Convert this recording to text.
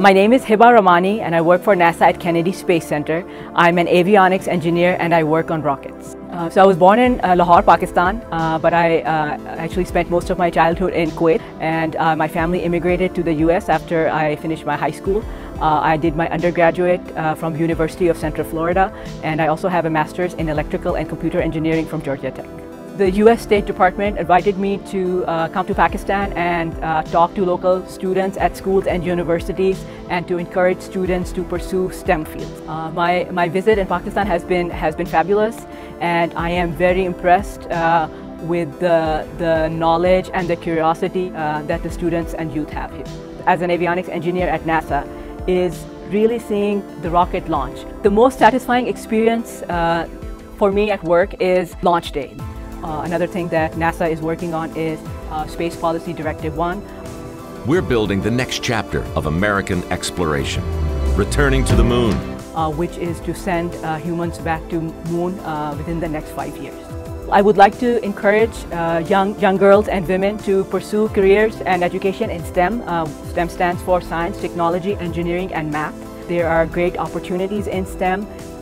My name is Hiba Rahmani and I work for NASA at Kennedy Space Center. I'm an avionics engineer and I work on rockets. So I was born in Lahore, Pakistan, but I actually spent most of my childhood in Kuwait, and my family immigrated to the US after I finished my high school. I did my undergraduate from University of Central Florida, and I also have a master's in electrical and computer engineering from Georgia Tech. The US State Department invited me to come to Pakistan and talk to local students at schools and universities and to encourage students to pursue STEM fields. My visit in Pakistan has been fabulous, and I am very impressed with the knowledge and the curiosity that the students and youth have here. As an avionics engineer at NASA, it is really seeing the rocket launch. The most satisfying experience for me at work is launch day. Another thing that NASA is working on is Space Policy Directive 1. We're building the next chapter of American exploration, returning to the moon, which is to send humans back to moon within the next 5 years. I would like to encourage young girls and women to pursue careers and education in STEM. STEM stands for science, technology, engineering, and math. There are great opportunities in STEM.